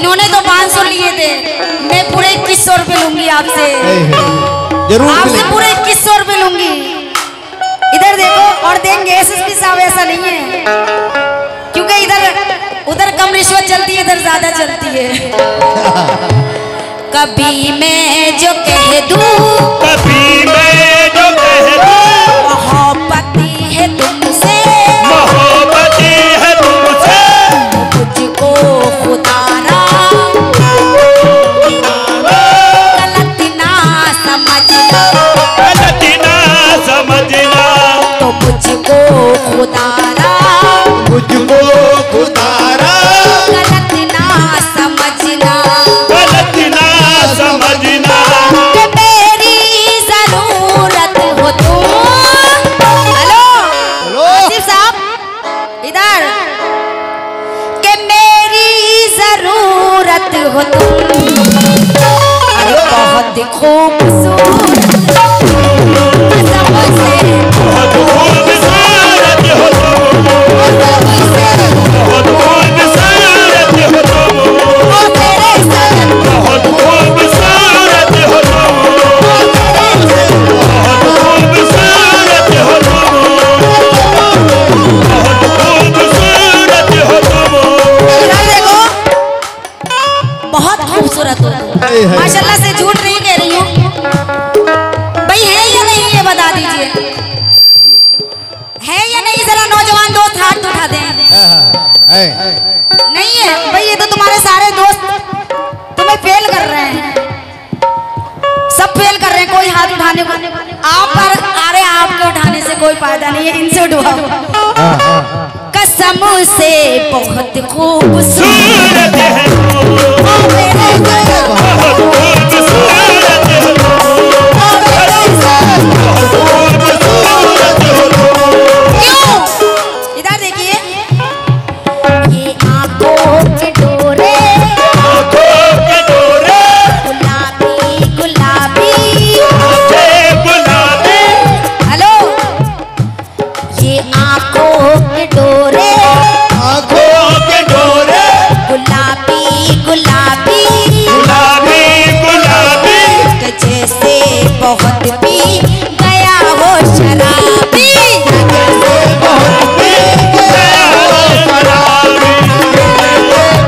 इन्होंने तो 500 लिए थे, मैं पूरे 2100 रुपए लूंगी आपसे, आपसे पूरे 2100 रुपए लूंगी। इधर देखो और देंगे एसएसपी साहब, ऐसा नहीं है क्योंकि इधर उधर कम रिश्वत चलती है, इधर ज्यादा चलती है। कभी मैं जो कह दूं, कभी मैं जो कह दूं, मोहब्बत है तुमसे, मोहब्बत है तुमसे, मुझको खुदा ना गलत ना समझना, गलत ना समझना, तो मुझको खुदा ना, मुझको खुदा ना गलत ना समझना, गलत ना समझना, कि मेरी जरूरत हो तो। हेलो आसिफ साहब इधर, कि मेरी जरूरत हो तो। बहुत खूबसूरत, बहुत खूबसूरत हो तुम, बहुत खूबसूरत हो तुम, बहुत खूबसूरत हो तुम, बहुत खूबसूरत हो तुम, बहुत खूबसूरत हो तुम। इधर देखो बहुत खूबसूरत हो तुम, माशाल्लाह से झूठ नहीं कह रही हूँ भाई, है या नहीं ये बता दीजिए, है या नहीं? जरा नौजवान दोस्त हाथ उठा दें। नहीं है भाई, ये तो तुम्हारे सारे दोस्त तुम्हें फेल कर रहे हैं, सब फेल कर रहे हैं, कोई हाथ उठाने को आप पर आ रहे, आपको उठाने से कोई फायदा नहीं है, इनसे उठाओ। कसम से बहुत खूबसूरत है, बहुत पी गया हो शराबी, बहुत पी गया हो शराबी,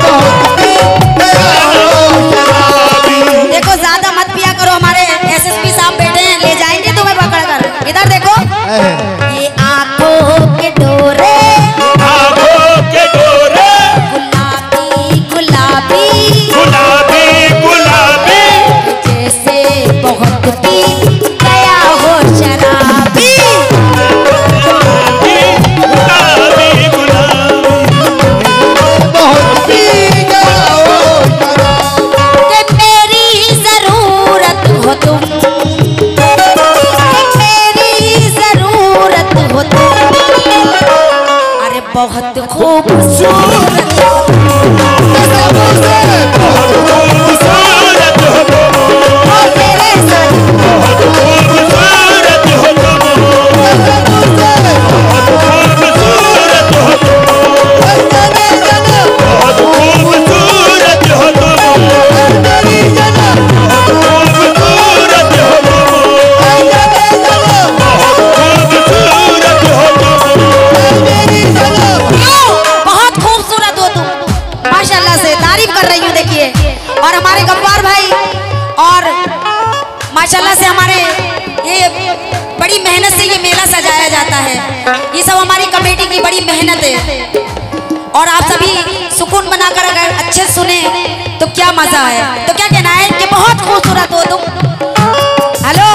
बहुत पी गया हो शराबी। देखो ज्यादा मत पिया करो, हमारे एसएसपी साहब बैठे हैं, ले जाएंगे तुम्हें पकड़ कर। इधर देखो, ये आंखों के डोरे, आंखों के डोरे, गुलाबी गुलाबी गुलाबी गुलाबी, जैसे बहुत बहुत खूबसूरत हो माशाल्लाह से। हमारे ये बड़ी मेहनत से ये मेला सजाया जाता है, ये सब हमारी कमेटी की बड़ी मेहनत है, और आप सभी सुकून बनाकर अगर अच्छे सुने तो क्या मजा है। तो क्या कहना है कि बहुत खूबसूरत हो तुम। हेलो,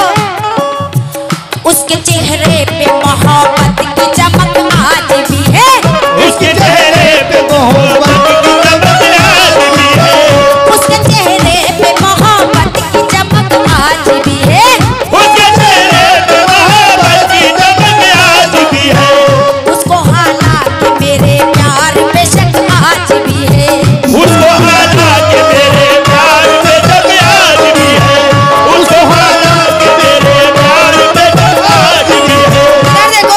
उसके चेहरे पे मोहब्बत की चमक आज भी है, उसके चेहरे पे मोहब्बत की चमक आज भी है, उसके चेहरे पे मोहब्बत की चमक आज भी है, उसके चेहरे पे मोहब्बत की चमक आज भी है, उसको हालांकि मेरे प्यार पे शक आज भी है, उसको हालांकि मेरे प्यार पे शक आज भी है, उसको हालांकि मेरे प्यार पे शक आज भी है। देखो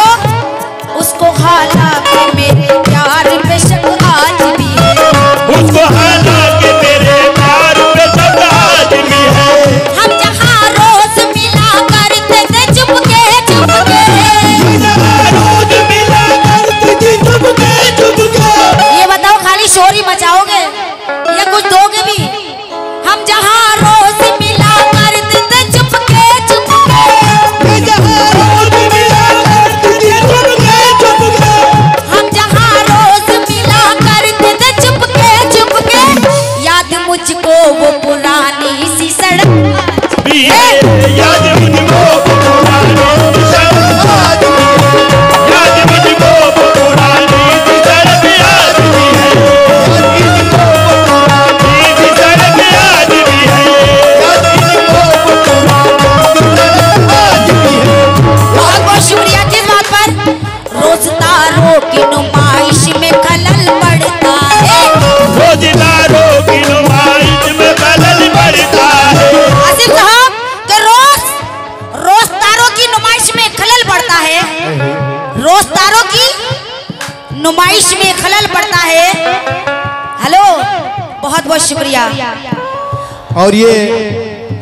शुक्रिया। और ये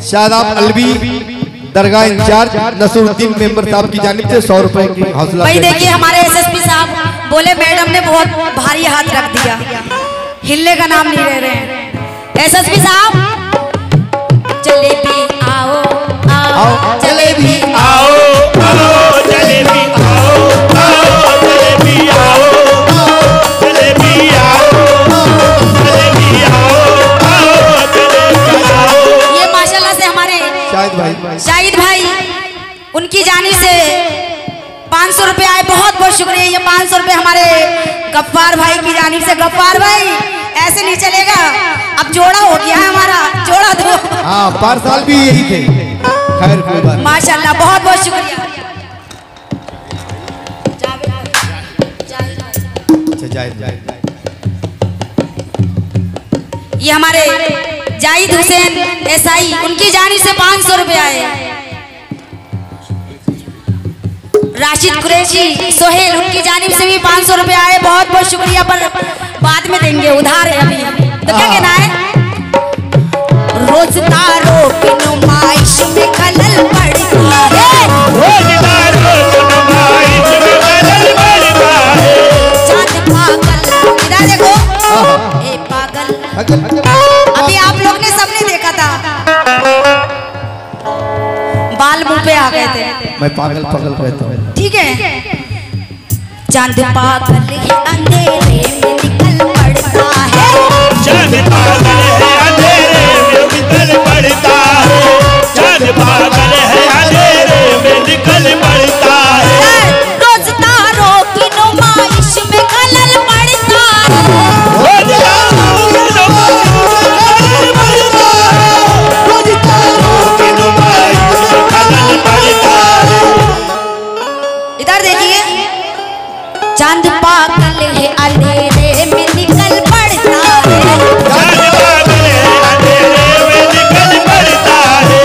शायद आप अलवी दरगाह इंचार्ज नसरुद्दीन मेंबर साहब की जानिब से 100 रुपए की हौसला। भाई देखिए हमारे SSP साहब बोले मैडम ने बहुत भारी हाथ रख दिया, हिलने का नाम नहीं ले रहे हैं। SSP साहब जलेबी आओ आओ जलेबी आओ आओ जलेबी आओ आओ जलेबी आओ ये माशाल्लाह से हमारे शाहिद भाई उनकी जानी से 500 रुपए आए, बहुत बहुत शुक्रिया। ये 500 रुपए हमारे गफ्फार भाई की जानी से। गफ्फार भाई ऐसे नहीं चलेगा, अब जोड़ा हो गया है हमारा, जोड़ा दो। हाँ पार साल भी यही थे। खैर कोई बात, माशाल्लाह बहुत बहुत शुक्रिया। ये हमारे जाहिद हुसैन एसआई उनकी जानी से 500 रुपए आए। राशिद कुरैशी सोहेल उनकी जानिब से भी 500 रुपए आए, बहुत बहुत शुक्रिया। पर बाद में देंगे, उधार है अभी। तो क्या कहना है, रोजदारों की नुमाइश में खलल पड़ती है, रोजदारों की नुमाइश में खलल पड़ता है, चांद पागल इधर देखो ए पागल। अभी आप लोग ने सबने देखा था, बाल मुंह पे आ गए थे। मैं पागल पागल कहता हूँ, ठीक है। चांद पागल है अंधेरे में निकल पड़ता है, चांद पागल है अंधेरे में निकल पड़ता है, चांद पागल है अंधेरे में निकल पड़ता है, रोज तारों की नुमाइश में खलल पड़ता है। इधर देखिए, चांद पागल है अंधेरे में निकल पड़ता है, चांद पागल है अंधेरे में निकल पड़ता है,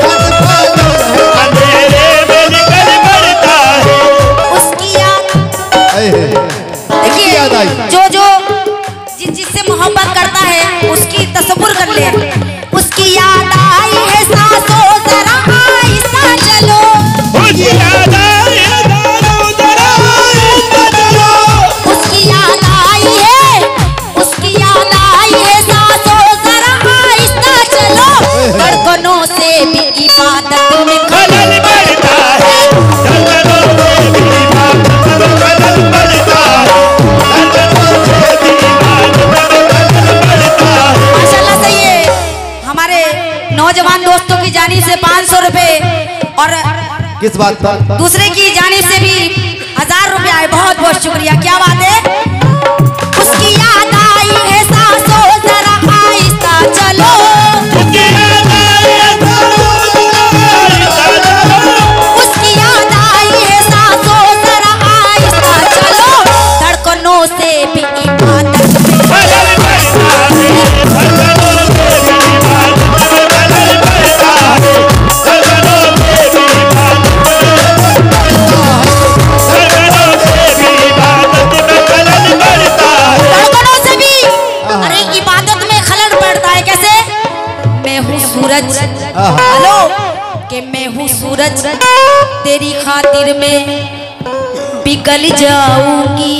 चांद पागल है अंधेरे में निकल पड़ता है, उसकी याद। देखिए जो जिससे मोहब्बत करता है उसकी तस्वुर कर ले, उसकी याद आई है सांसों जरा आहिस्ता चलो, उसकी याद आई है धड़कनों से भी इबादत में खलल पड़ता है, धड़कनों से भी इबादत में खलल पड़ता है, धड़कनों से भी इबादत में खलल पड़ता है। माशाल्लाह से ये हमारे नौजवान दोस्तों की जानिब से 500 रुपए और किस बात पर दूसरे की जानिब से भी 1000 रुपए आए, बहुत बहुत शुक्रिया। क्या बात है, उसकी याद आई है सांसों जरा आहिस्ता चलो, उसकी याद आई है सांसों जरा आहिस्ता चलो, उसकी याद आई है सांसों जरा आहिस्ता चलो, धड़कनों से भी इबादत में खलल पड़ता है, धड़कनों से भी इबादत में खलल पड़ता है, धड़कनों से भी इबादत में खलल पड़ता है, धड़कनों से भी इबादत में खलल पड़ता है, धड़कनों से भी अरे इबादत में खलल पड़ता है। कैसे, मैं हूँ सूरज, हेलो कि मैं हूँ सूरज तेरी खातिर में पिघल जाऊंगी,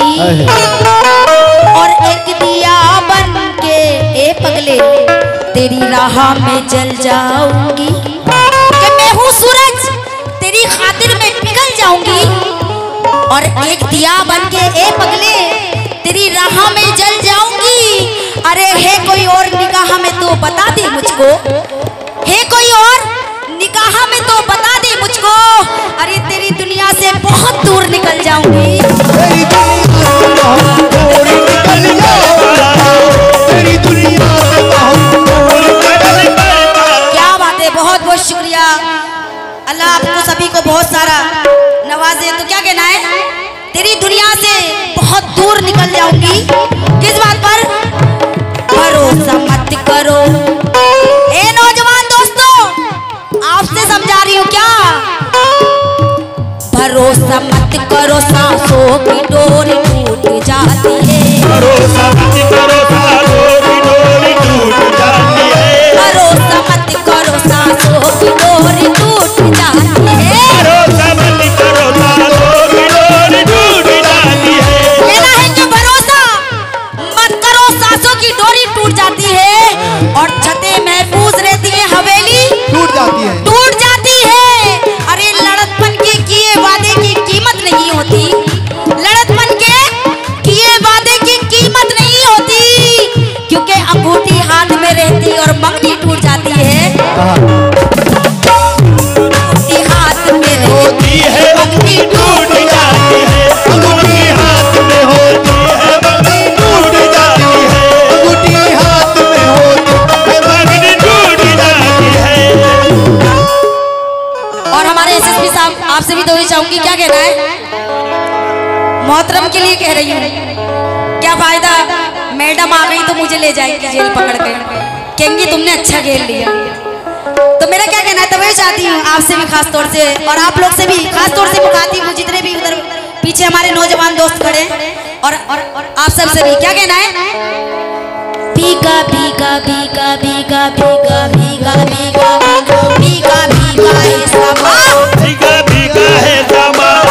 और एक दिया बन के ए पगले तेरी राह में जल जाऊंगी, कि मैं हूँ सूरज तेरी खातिर में पिघल जाऊंगी, और एक दिया बन के ए पगले तेरी राह में जल जाऊंगी। अरे है कोई और निगाह में तो बता दे मुझको, है कोई और निगाह में तो बता दे मुझको, अरे तेरी दुनिया से बहुत दूर निकल जाऊंगी, तेरी दुनिया से बहुत दूर निकल जाऊंगी, तेरी दुनिया से बहुत दूर निकल जाऊंगी। क्या बात है, बहुत बहुत शुक्रिया। अल्लाह आपको सभी को बहुत सारा नवाजे। तो क्या कहना है, तेरी दुनिया से बहुत दूर निकल जाऊंगी, किस बात पर, भरोसा मत करो। ए नौजवान दोस्तों आपसे समझा रही हूँ, क्या भरोसा मत करो सांसों की डोरी टूट जाती है, भरोसा मत करो सांसों की डोरी टूट आपसे भी दोहरी चाहूंगी, क्या कहना है मोहतरम के लिए कह रही हूँ, क्या फायदा मैडम आ गई तो मुझे ले जाएगी जेल पकड़ के, कहेंगी तुमने अच्छा खेल लिया। तो मेरा क्या कहना है, तो मैं चाहती हूँ आपसे भी खास तौर से और आप लोग से भी खास तौर से मुखातिब हूँ जितने भी उधर पीछे हमारे नौजवान दोस्त खड़े और आप सबसे भी क्या कहना है, भीगा भीगा भीगा भीगा भीगा भीगा भीगा भीगा भीगा भीगा भीगा है समा।